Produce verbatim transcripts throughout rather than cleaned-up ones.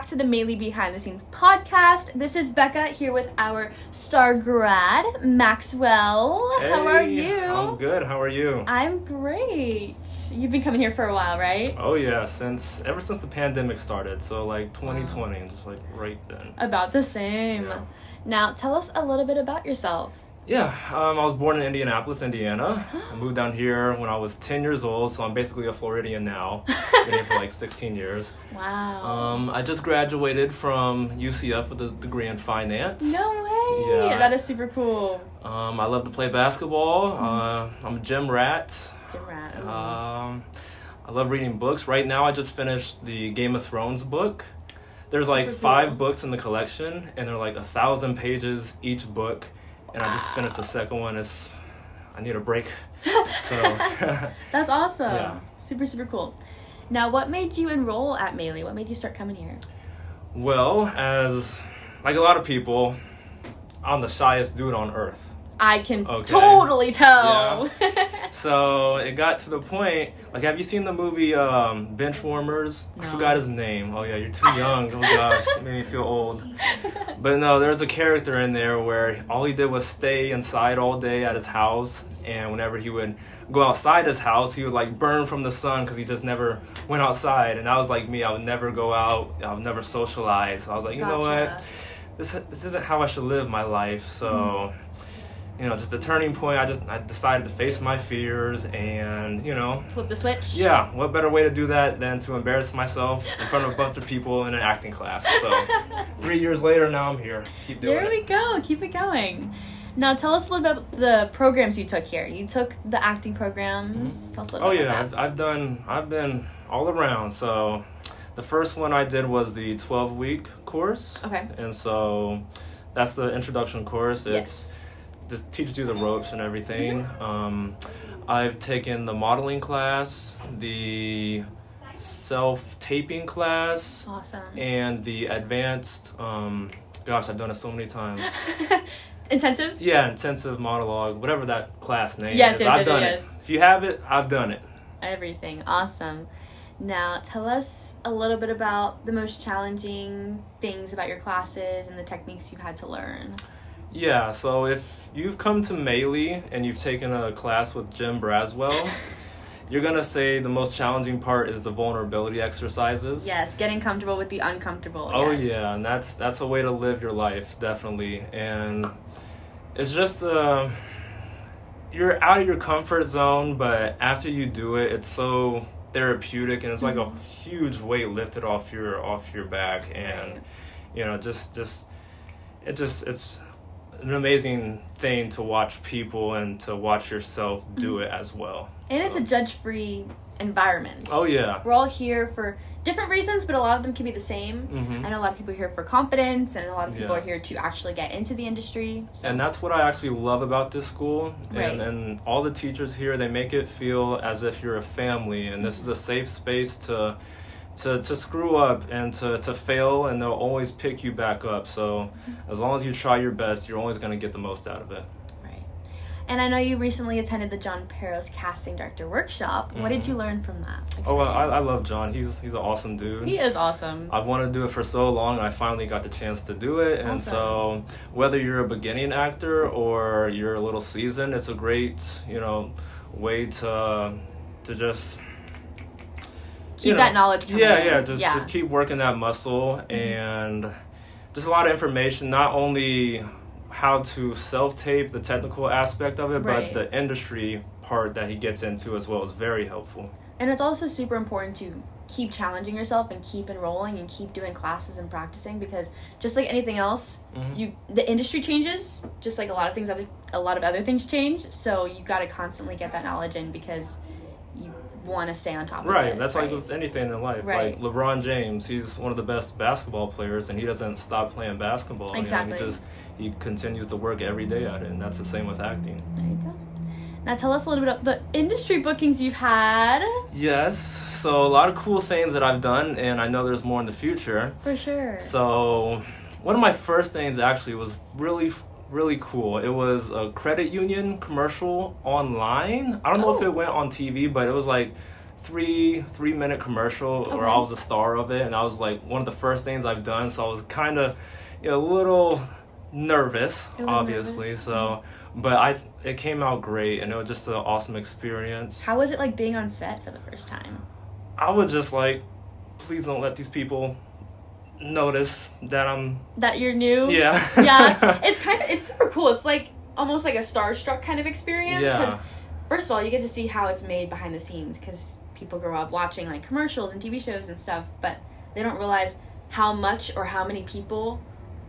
back to the Maile Behind the Scenes podcast. This is Becca here with our star grad, Maxwell. Hey, how are you? I'm good. How are you? I'm great. You've been coming here for a while, right? Oh yeah, since ever since the pandemic started. So like twenty twenty, wow. Just like right then. About the same. Yeah. Now tell us a little bit about yourself. Yeah, um, I was born in Indianapolis, Indiana. I moved down here when I was ten years old, so I'm basically a Floridian now. Been here for like sixteen years. Wow. Um, I just graduated from U C F with a degree in finance. No way! Yeah, that is super cool. Um, I love to play basketball. Mm-hmm. uh, I'm a gym rat. Gym rat. Mm-hmm. Um, I love reading books. Right now, I just finished the Game of Thrones book. There's super like five cool. books in the collection, and they're like a thousand pages each book. And I just finished the second one. It's, I need a break. So that's awesome. Yeah. Super, super cool. Now, what made you enroll at Maile? What made you start coming here? Well, as like a lot of people, I'm the shyest dude on earth. I can okay. totally tell. Yeah. So it got to the point, like, have you seen the movie um, Bench Warmers? No. I forgot his name. Oh yeah, you're too young. Oh gosh, it made me feel old. But no, there's a character in there where all he did was stay inside all day at his house, and whenever he would go outside his house, he would like burn from the sun because he just never went outside. And I was like me, I would never go out, I would never socialize. So I was like, you gotcha. know what? This, this isn't how I should live my life, so... Mm. You know, just a turning point. I just I decided to face my fears and, you know... Flip the switch? Yeah. What better way to do that than to embarrass myself in front of a bunch of people in an acting class. So, three years later, now I'm here. Keep doing it. There we go. Keep it going. Now, tell us a little bit about the programs you took here. You took the acting programs. Mm-hmm. Tell us a little bit about that. Oh, yeah. I've, I've done... I've been all around. So, the first one I did was the twelve-week course. Okay. And so, that's the introduction course. It's... Yes. Just teaches you the ropes and everything. Um, I've taken the modeling class, the self-taping class, awesome. and the advanced, um, gosh, I've done it so many times. Intensive? Yeah, intensive monologue, whatever that class name yes, is. Yes, I've done yes. it. If you have it, I've done it. Everything, awesome. Now, tell us a little bit about the most challenging things about your classes and the techniques you've had to learn. Yeah, so if you've come to Maile and you've taken a class with Jim Braswell, you're going to say the most challenging part is the vulnerability exercises. Yes, getting comfortable with the uncomfortable. Oh, yes. yeah, and that's that's a way to live your life, definitely. And it's just, uh, you're out of your comfort zone, but after you do it, it's so therapeutic, and it's mm-hmm. like a huge weight lifted off your off your back. And, right. you know, just, just, it just, it's... an amazing thing to watch people and to watch yourself do it as well. And so. It's a judge-free environment. Oh, yeah. We're all here for different reasons, but a lot of them can be the same. Mm-hmm. I know a lot of people are here for confidence, and a lot of people yeah. are here to actually get into the industry. So. And that's what I actually love about this school. Right. And, and all the teachers here, they make it feel as if you're a family, and this is a safe space to... To, to screw up and to, to fail, and they'll always pick you back up. So as long as you try your best, you're always going to get the most out of it. Right. And I know you recently attended the John Peros casting director workshop. Mm. What did you learn from that experience? Oh, well, I, I love John. He's he's an awesome dude. He is awesome. I've wanted to do it for so long, and I finally got the chance to do it. And awesome. So whether you're a beginning actor or you're a little seasoned, it's a great, you know, way to to just... Keep you know, that knowledge coming. Yeah, yeah. Just, yeah. just keep working that muscle, and mm-hmm. just a lot of information, not only how to self-tape, the technical aspect of it, right. but the industry part that he gets into as well is very helpful. And it's also super important to keep challenging yourself and keep enrolling and keep doing classes and practicing, because just like anything else, mm-hmm. you the industry changes, just like a lot of things, other a lot of other things change. So you got to constantly get that knowledge in, because you want to stay on top of right, it. Right, that's like with anything in life. Right. Like LeBron James, he's one of the best basketball players, and he doesn't stop playing basketball. Exactly. You know, he just he continues to work every day at it, and that's the same with acting. There you go. Now tell us a little bit about the industry bookings you've had. Yes, so a lot of cool things that I've done, and I know there's more in the future. For sure. So one of my first things actually was really really cool. It was a credit union commercial online. I don't know oh. if it went on T V, but it was like three three minute commercial okay. where I was a star of it, and I was like one of the first things I've done, so I was kind of, you know, a little nervous, obviously. Nervous. So, but I it came out great, and it was just an awesome experience. How was it like being on set for the first time? I was just like, please don't let these people notice that I'm that you're new. Yeah, yeah. It's kind of it's super cool. It's like almost like a starstruck kind of experience. Yeah. 'Cause first of all, you get to see how it's made behind the scenes, because people grow up watching like commercials and T V shows and stuff, but they don't realize how much or how many people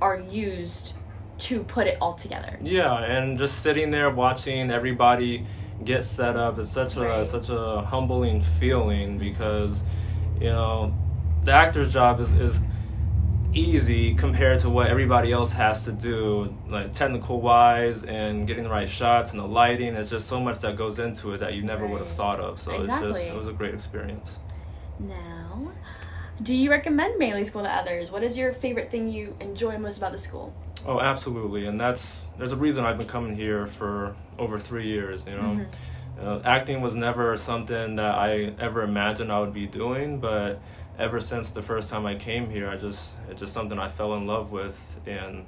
are used to put it all together. Yeah, and just sitting there watching everybody get set up is such a right. such a humbling feeling, because you know the actor's job is is easy compared to what everybody else has to do, like technical wise and getting the right shots and the lighting. It's just so much that goes into it that you never right. would have thought of. So exactly. it's just it was a great experience. Now, do you recommend Maile School to others? What is your favorite thing you enjoy most about the school? Oh, absolutely, and that's there's a reason I've been coming here for over three years. You know, mm-hmm. uh, acting was never something that I ever imagined I would be doing, but ever since the first time I came here, I just it's just something I fell in love with, and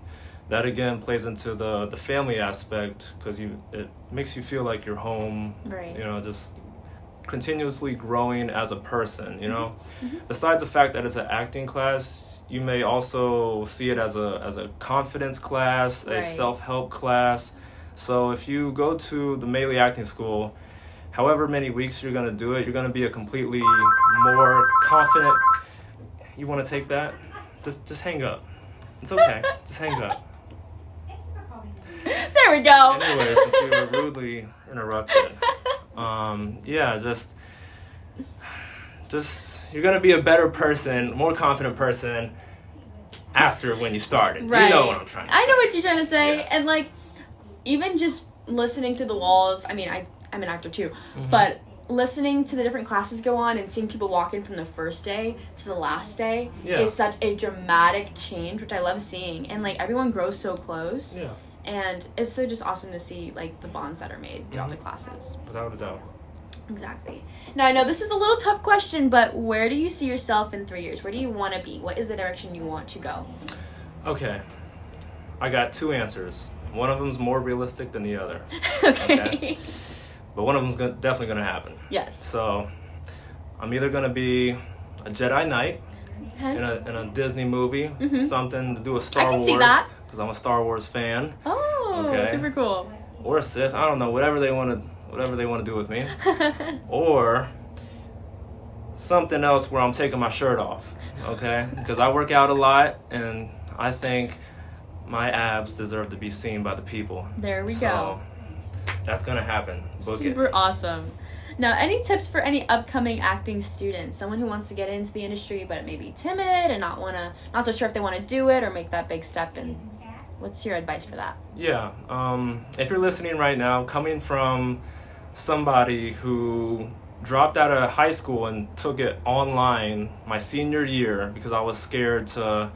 that again plays into the the family aspect, because you it makes you feel like you're home. Right. You know, just continuously growing as a person, you know. Mm-hmm. Besides the fact that it's an acting class, you may also see it as a as a confidence class, right. a self-help class. So if you go to the Maile Acting School, however many weeks you're going to do it, you're going to be a completely more confident. You want to take that? Just just hang up. It's okay. Just hang up. There we go. Anyway, since we were rudely interrupted. Um, yeah, just, just, you're going to be a better person, more confident person after when you started. Right. You know what I'm trying to I say. I know what you're trying to say. Yes. And like, even just listening to the walls, I mean, I, I'm an actor too, mm-hmm. but listening to the different classes go on and seeing people walk in from the first day to the last day yeah. is such a dramatic change, which I love seeing. And like, everyone grows so close. Yeah. And it's so just awesome to see, like, the bonds that are made throughout mm-hmm. the classes. Without a doubt. Exactly. Now, I know this is a little tough question, but where do you see yourself in three years? Where do you want to be? What is the direction you want to go? Okay. I got two answers. One of them's more realistic than the other. okay. okay. But one of them's go- definitely going to happen. Yes. So, I'm either going to be a Jedi Knight okay. in, a, in a Disney movie, mm-hmm. something to do with Star Wars. I can Wars. see that. Because I'm a Star Wars fan. Oh, okay. Super cool. Or a Sith. I don't know. Whatever they want to, whatever they want to do with me. Or something else where I'm taking my shirt off. Okay, because I work out a lot, and I think my abs deserve to be seen by the people. There we so, go. That's gonna happen. Book super it. Awesome. Now, any tips for any upcoming acting students? Someone who wants to get into the industry, but may be timid and not wanna, not so sure if they want to do it or make that big step in. What's your advice for that? Yeah, um, if you're listening right now, coming from somebody who dropped out of high school and took it online my senior year because I was scared to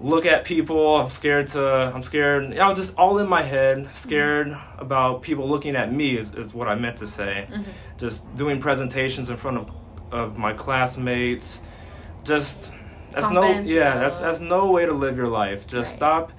look at people, I'm scared to, I'm scared, I was just all in my head, scared mm-hmm. about people looking at me is, is what I meant to say. Mm-hmm. Just doing presentations in front of, of my classmates, just... That's no, yeah, that's that's no way to live your life. Just right. stop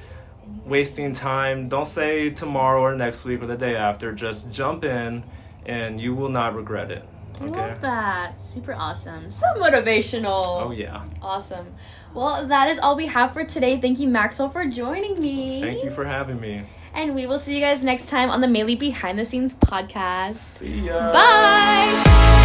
wasting time. Don't say tomorrow or next week or the day after. Just jump in, and you will not regret it. Okay? I love that. Super awesome. So motivational. Oh, yeah. Awesome. Well, that is all we have for today. Thank you, Maxwell, for joining me. Thank you for having me. And we will see you guys next time on the Maile Behind the Scenes podcast. See ya. Bye.